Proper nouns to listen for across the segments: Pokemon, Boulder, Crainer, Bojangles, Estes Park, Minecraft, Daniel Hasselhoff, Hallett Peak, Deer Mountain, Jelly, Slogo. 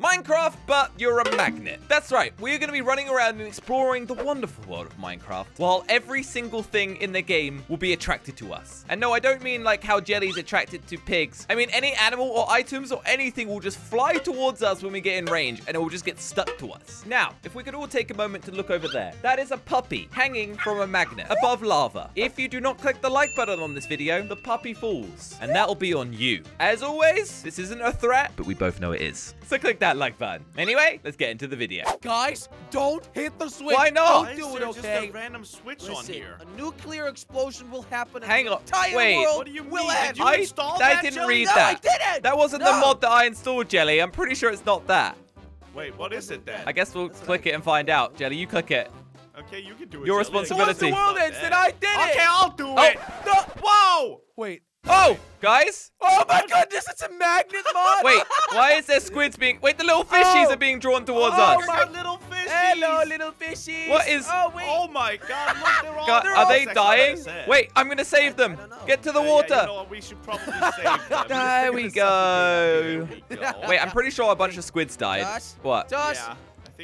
Minecraft, but you're a magnet. That's right, we're going to be running around and exploring the wonderful world of Minecraft, while every single thing in the game will be attracted to us. And no, I don't mean like how Jelly's attracted to pigs. I mean any animal or items or anything will just fly towards us when we get in range, and it will just get stuck to us. Now, if we could all take a moment to look over there. That is a puppy hanging from a magnet above lava. If you do not click the like button on this video, the puppy falls, and that'll be on you. As always, this isn't a threat, but we both know it is. So click that like button. Anyway, let's get into the video. Guys, don't hit the switch. Why not? Don't do it, okay? Just a random switch on here. A nuclear explosion will happen. Hang on. Wait. What do you mean? I didn't read that. No, I didn't. That wasn't the mod that I installed, Jelly. I'm pretty sure it's not that. Wait, what is it then? I guess we'll click it and find out. Jelly, you click it. Okay, you can do it. Your responsibility. Once the world ends, then I did it. Okay, I'll do it. No. Whoa. Wait. Oh, guys. Oh, my goodness, it's a magnet mod. Wait, why is there squids being... Wait, the little fishies are being drawn towards us. Oh, my little fishies. Hello, little fishies. What is... Oh, wait. Oh my God, look, they're all... God, are they dying? Wait, I'm going to save them. Get to the water. Yeah, you know what? We should probably save them. There we go. Wait, I'm pretty sure a bunch of squids died. Josh? What? Josh? Yeah.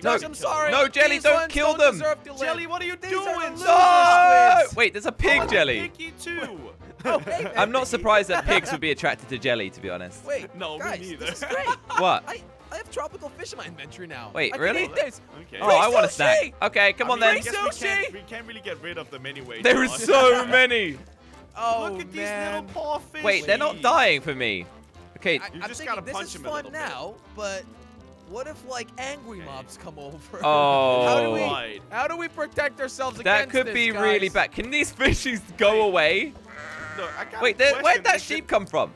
No, I'm sorry. No, Jelly, don't kill them. Jelly, what are you doing? No! Wait, there's a pig, Jelly. Picky too. Oh, hey, I'm not surprised that pigs would be attracted to Jelly, to be honest. Wait, no, guys, me neither. This is great. What? I have tropical fish in my inventory now. Wait, really? Okay. Oh, I want a snack. Okay, come on then. We can't really get rid of them anyway. There are so many. Oh, look at these little paw fish. Wait, they're not dying for me. Okay, you just gotta punch them a little bit. This is fun now, but. What if, like, angry mobs come over? Oh. How do we protect ourselves against this, That could be really bad. Can these fishies go away? No, wait, where'd that sheep come from?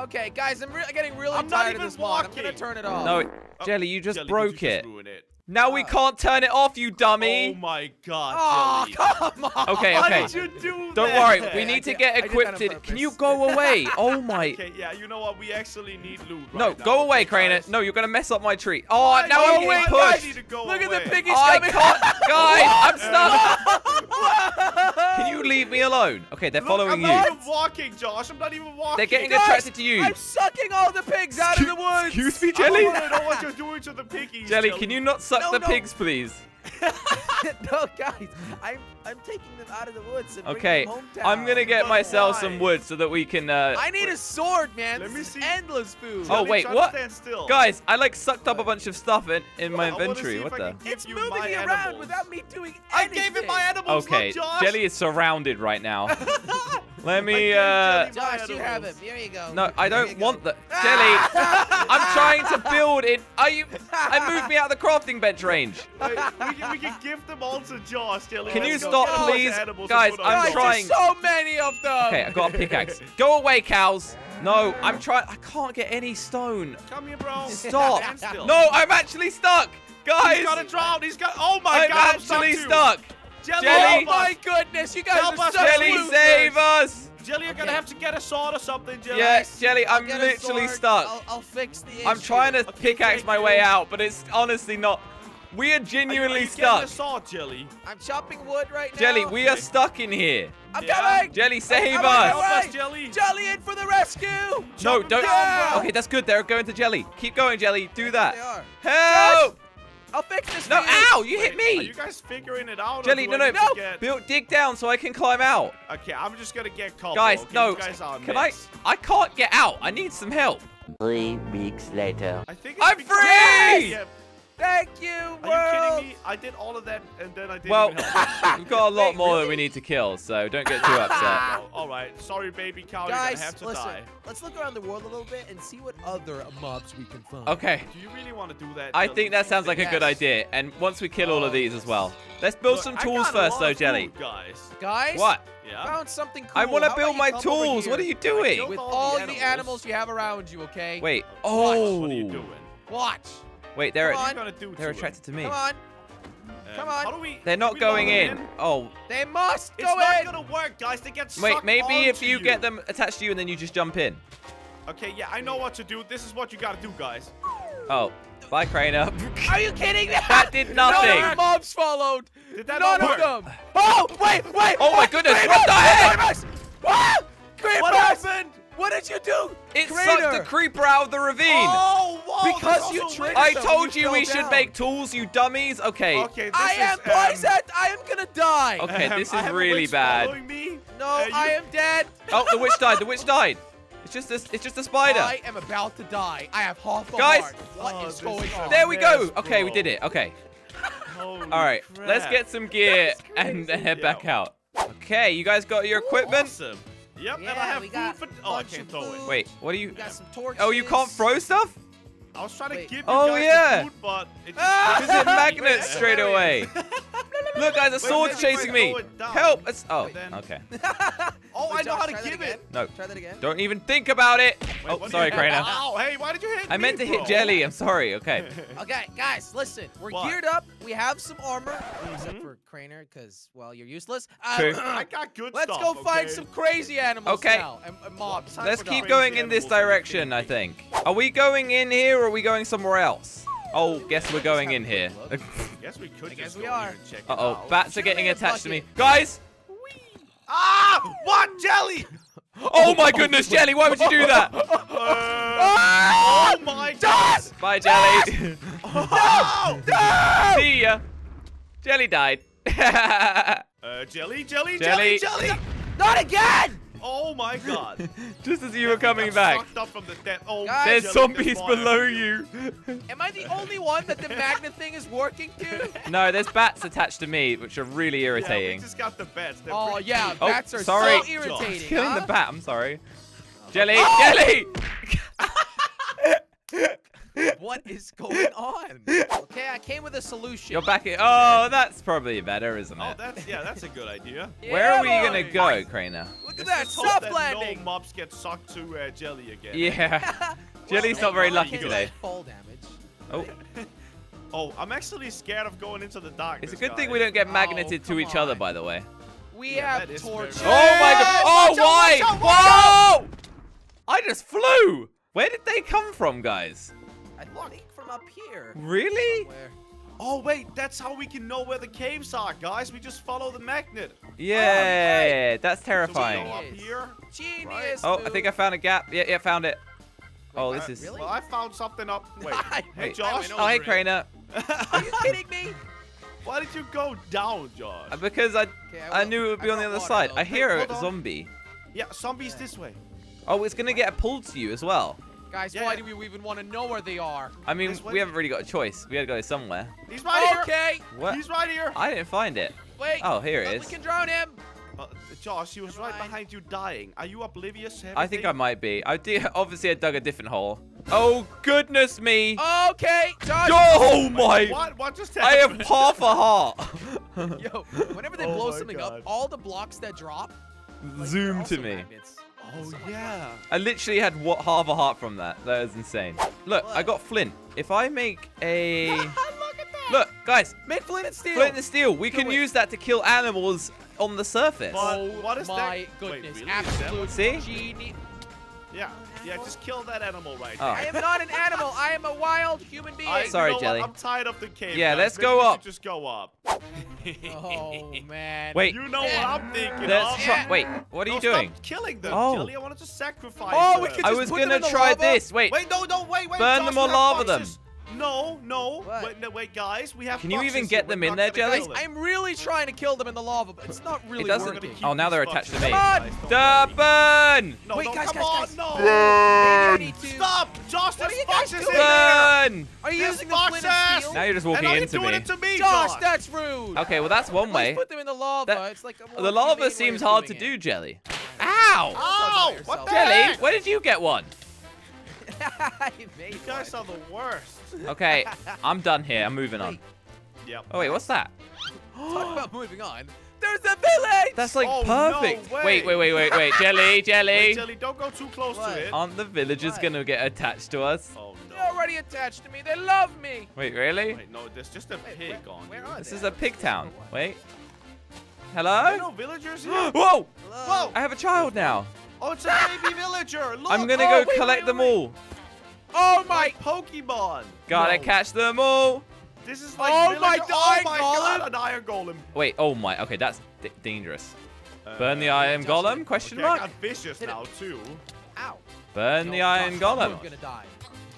Okay, guys, I'm getting really tired of this mod. I'm going to turn it off. No, Jelly, you just broke it. Just ruin it. Now we can't turn it off, you dummy. Oh, my God, Jelly. Oh, come on. Okay, okay. Why did you do that? Don't worry. We need to get equipped. Can you go away? Oh, my. Okay, yeah, you know what? We actually need loot right now. No, go away, Crainer. No, you're going to mess up my tree. Oh, now I'm getting pushed. Look at the piggies coming. I can't. Guys, I'm stuck. Can you leave me alone? Okay, they're following you. I'm not even walking, Josh. I'm not even walking. They're getting attracted to you. I'm sucking all the pigs out of the woods. Excuse me, Jelly? I don't know what you're doing to the piggies. Jelly, can you not suck the pigs, please? No, guys. I'm taking them out of the woods and bringing them hometown. I'm going to get myself some wood so that we can... I need a sword, man. Let me see. Endless food. Oh, wait, what? Guys, I, like, sucked up a bunch of stuff in my inventory. What the? It's moving around without me doing anything. I gave him my animals, look, Josh. Jelly is surrounded right now. Let me, Josh, you have it. Here you go. No, I don't want the... Jelly, I'm trying to build it. I moved me out of the crafting bench range. Wait, we can give them all to Josh, Jelly. Can you stop, please? Guys, I'm trying. There's so many of them. Okay, I got a pickaxe. Go away, cows. No, I'm trying. I can't get any stone. Come here, bro. Stop. No, I'm actually stuck. Guys. He's got to drown. He's got... Oh, my God. I'm actually stuck. Jelly. Oh, my goodness. You guys are so Jelly, save us. Jelly, you're going to have to get a sword or something, Jelly. Yes, Jelly, I'm literally stuck. I'll fix the issue. I'm trying to pickaxe my way out, but it's honestly not... We are genuinely stuck. A sword, Jelly? I'm chopping wood right now. Jelly, we are stuck in here. I'm coming! Jelly, save us! Help us, Jelly! Jelly, in for the rescue! No, don't. Down. Okay, that's good. They're going to Jelly. Keep going, Jelly. Do that. They are. Help! Josh, I'll fix this. No, ow! You hit me! Are you guys figuring it out? Jelly, no. Dig down so I can climb out. Okay, I'm just gonna get caught. Guys, okay? No. Guys are I can't get out. I need some help. 3 weeks later. I'm free! Thank you, world. Are you kidding me? I did all of that, and then I didn't even help. We've got a lot more that we need to kill, so don't get too upset. All right. Sorry, baby cow. Guys, you're going to have to die. Let's look around the world a little bit and see what other mobs we can find. Okay. Do you really want to do that? I think that sounds like a good idea, and once we kill all of these as well. Let's build some tools first, though, Jelly. Guys? What? Yeah. Found something cool. I want to build my tools. What are you doing? With all the animals you have around you, okay? Wait. Oh. What are you doing? Watch. Wait, they're attracted to me. Come on. Come on. How do we, they're not going in. Oh. They must go in. It's not going to work, guys. They get sucked. Wait, maybe if you get them attached to you and then you just jump in. Okay, yeah, I know what to do. This is what you got to do, guys. Oh. Bye, Crainer. Are you kidding me? That did nothing. None of the mobs followed. Did that not work? None of them. Oh, wait. Oh, my goodness. What the heck? What happened? What did you do? It sucked the creeper out of the ravine. Oh, whoa. Because you tricked I told you we should make tools, you dummies. Okay. Okay, I am poisoned. I am going to die. Okay, this is really bad. No, I am dead. Oh, the witch died. The witch died. It's just a spider. I am about to die. I have half a heart. What is going on? There we go. Okay, we did it. Okay. All right. Let's get some gear and head back out. Okay, you guys got your equipment? Awesome. Yep, yeah, and I have food for... Oh, I can't throw it. Wait, what are you... We got some torches. Oh, you can't throw stuff? I was trying to give you guys food, but... Because it magnets straight away. Look, guys, a sword's chasing me. Help us. Oh, okay. Oh, I know how to give it. No. Try that again. Don't even think about it. Wait, oh, sorry, Crainer. Ow, hey, why did you hit me, I meant to hit Jelly. I'm sorry. Okay. Okay, guys, listen. We're geared up. We have some armor. Except for Crainer, because, well, you're useless. I got good stuff. Let's go find some crazy animals now. And mobs. Let's keep going in this direction, I think. Are we going in here or are we going somewhere else? Oh, guess we're going in here. Guess we could. Guess we are. Uh-oh, bats are getting attached to me. Guys! Ah! What, Jelly? Oh my goodness, Jelly, why would you do that? Oh my god! Bye, Jelly. No! No! See ya. Jelly died. Jelly. Not again! Oh my god. Just as you were coming back. Up from the Guys, there's zombies below you. Am I the only one that the magnet thing is working to? No, there's bats attached to me, which are really irritating. Yeah, we just got the bats. They're bats are so irritating. It's killing the bat, I'm sorry. Jelly, Jelly! What is going on? Okay, I came with a solution. You're back in. Oh, that's probably better, isn't it? Oh, that's a good idea. Where are we gonna go, Crainer? Look at that, soft landing. No mobs get sucked to Jelly again. Yeah, Jelly's not very lucky today. Fall damage. Oh, oh, I'm actually scared of going into the darkness. It's a good thing we don't get magneted to each other, by the way. We have torches. Oh my god! Oh, why? Whoa! I just flew. Where did they come from, guys? I think from up here. Really? Somewhere. Oh, wait. That's how we can know where the caves are, guys. We just follow the magnet. Yeah. Right. That's terrifying. So we go up here. Genius. Right. Oh, I think I found a gap. Yeah, found it. Wait, oh, this is... Really? Well, I found something up. Wait. Hey, Josh. Oh, hey, Crainer. Are you kidding me? Why did you go down, Josh? Because I knew it would be on the other side. I hear a zombie. Yeah, zombies this way. Oh, it's going to get pulled to you as well. Guys, why do we even want to know where they are? I mean, we haven't really got a choice. We gotta go somewhere. He's right here. Okay. What? He's right here. I didn't find it. Wait. Oh, here it is. We can drown him. Josh, he was right behind you, dying. Are you oblivious? I think I might be. Obviously, I dug a different hole. Oh goodness me. Okay, Josh. Oh my. What just happened? I have half a heart. Yo, whenever they blow something up, all the blocks that drop zoom to me. Oh, yeah. I literally had half a heart from that. That is insane. Look, I got flint. If I make a... Look at that. Look, guys. Make flint and steel. Flint and steel. We can use that to kill animals on the surface. Oh, what is my goodness. Wait, really? Absolute genius. Yeah. Yeah, just kill that animal right now. I am not an animal. I am a wild human being. Sorry, Jelly. I'm tired of the cave. Yeah, let's go up. Just go up. Oh, man. Wait. You know what I'm thinking of. Wait, what are you doing? Stop killing them, Jelly. I wanted to sacrifice them. We could just put them in the lava. I was going to try this. Wait. Wait, no, wait. Burn them or lava them. No. Wait, guys, we have. Can you even get them in there, Jelly? I'm really trying to kill them in the lava, but it's not really working. Oh, now they're attached to me. Burn! Wait, guys, burn! Stop! Josh, this fox is in there! Are you using the flint and steel? Now you're just walking into me. Josh, that's rude. Okay, well that's one way. Put them in the lava. It's like the lava seems hard to do, Jelly. Ow! Ow! What the heck? Jelly, where did you get one? You guys are the worst. Okay, I'm done here. I'm moving on. Yep. Oh, wait, what's that? Talk about moving on. There's a village! That's like perfect. No wait, wait. Jelly. Wait, Jelly, don't go too close to it. Aren't the villagers going to get attached to us? Oh, no. They're already attached to me. They love me. Wait, really? Wait, no, there's just a pig on you. This is a pig town. Wait. Hello? No villagers here. Whoa! Hello. I have a child now. Oh, it's a baby villager. Look. I'm going to go collect them all. Oh, my Pokemon. Gotta catch them all. This is like an iron golem. Wait, oh, my. Okay, that's dangerous. Burn the iron golem, question mark? I got vicious now, too. Ow. Burn the iron golem. You're gonna die.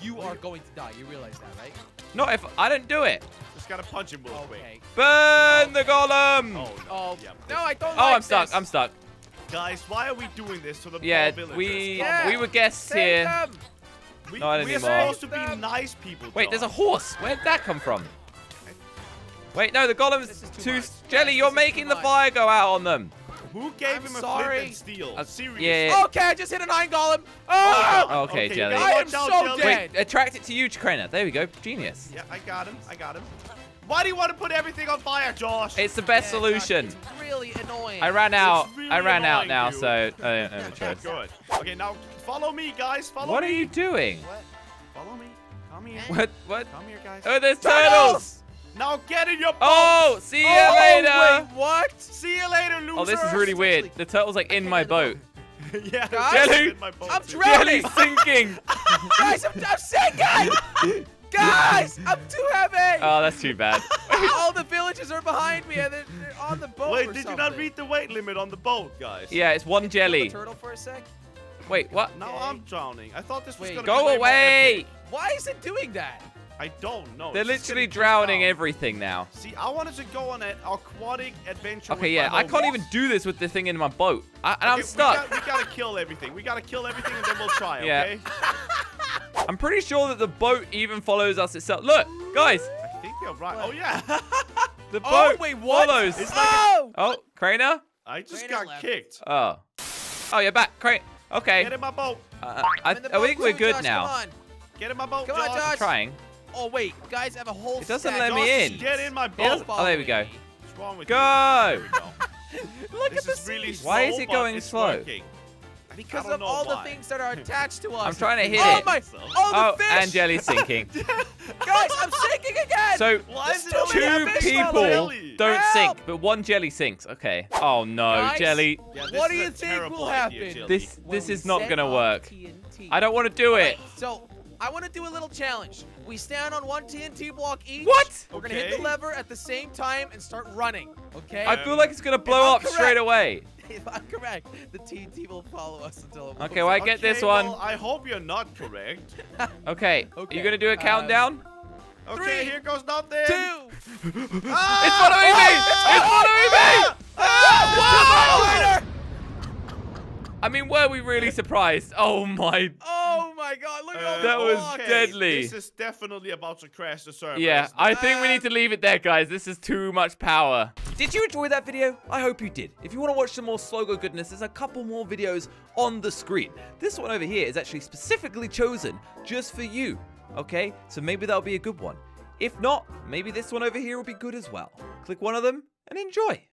You are going to die. You realize that, right? No, if I didn't do it. Just gotta punch him real quick. Burn the golem. Oh, no. No, I don't like this. I'm stuck. I'm stuck. Guys, why are we doing this to the poor villagers? We were guests here. We're supposed to be nice people. Wait, there's a horse. Where'd that come from? Wait, no, the golem's too... Jelly, you're making the fire go out on them. Who gave him a flint and steel? Seriously. Yeah. Okay, I just hit an iron golem. Oh! Okay, Jelly. I am so dead. Wait, attract it to you, Crainer. There we go. Genius. Yeah, I got him. I got him. Why do you want to put everything on fire, Josh? It's the best solution. It's really annoying. I ran out. Really I ran out now, so I don't have a choice. Good. Okay, now follow me, guys. Follow me. What are you doing? What? Follow me. Come here. What? What? Come here, guys. Oh, there's turtles. Now get in your boat. Oh, see you later. Wait, what? See you later, loser. Oh, this is really weird. The turtle's like in my boat. Yeah, Jelly. I'm drowning. Jelly's sinking. Guys, I'm sinking. Guys, I'm too heavy! Oh, that's too bad. All the villagers are behind me and they're on the boat. Wait, did you not read the weight limit on the boat, guys? Yeah, it's one Jelly. Can you kill the turtle for a sec? Wait, what? Now I'm drowning. I thought this was going to go away! Why is it doing that? I don't know. They're literally drowning everything now. See, I wanted to go on an aquatic adventure. Okay, yeah, I can't even do this with the thing in my boat. I'm stuck. We gotta kill everything. We gotta kill everything and then we'll try, okay? I'm pretty sure that the boat even follows us itself. Look, guys. I think you're right. What? Oh, yeah. The boat follows. It's like Crainer? I just got kicked. Oh. Oh, you're back. Crainer. Okay. Get in my boat. I think we're good now. Come on. Get in my boat, Josh. I'm trying. Oh, wait. Guys, I have a whole stack. It doesn't let me in. Get in my boat. Oh, there we go. What's wrong with you? Go. Look at this. Why is it going slow? Because of all the things that are attached to us. I'm trying to hit it. Oh, the fish. And Jelly's sinking. Guys, I'm sinking again. So two people don't sink, but one Jelly sinks. Okay. Oh, no, guys, Jelly. Yeah, what do you think will happen? This is not going to work. TNT. I don't want to do it. So I want to do a little challenge. We stand on one TNT block each. What? We're going to hit the lever at the same time and start running. Okay? I feel like it's going to blow up straight away. If I'm correct, the TNT will follow us until it okay, well, I get this one. Well, I hope you're not correct. Okay. Are you going to do a countdown? Okay, here goes nothing. Two. It's following me. It's following me. I mean, were we really surprised? Oh, my. Oh, my God. Look at all that was deadly. This is definitely about to crash the server. Yeah, I think we need to leave it there, guys. This is too much power. Did you enjoy that video? I hope you did. If you want to watch some more Slogo goodness, there's a couple more videos on the screen. This one over here is actually specifically chosen just for you, okay? So maybe that'll be a good one. If not, maybe this one over here will be good as well. Click one of them and enjoy.